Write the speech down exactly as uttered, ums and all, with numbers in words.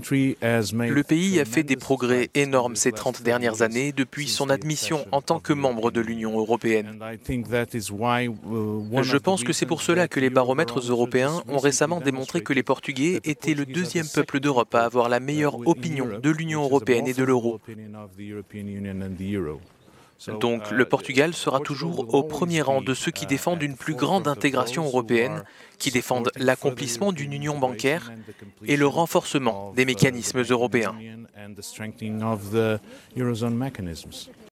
Le pays a fait des progrès énormes ces trente dernières années depuis son admission en tant que membre de l'Union européenne. Je pense que c'est pour cela que les baromètres européens ont récemment démontré que les Portugais étaient le deuxième peuple d'Europe à avoir la meilleure opinion de l'Union européenne et de l'euro. Donc, le Portugal sera toujours au premier rang de ceux qui défendent une plus grande intégration européenne, qui défendent l'accomplissement d'une union bancaire et le renforcement des mécanismes européens.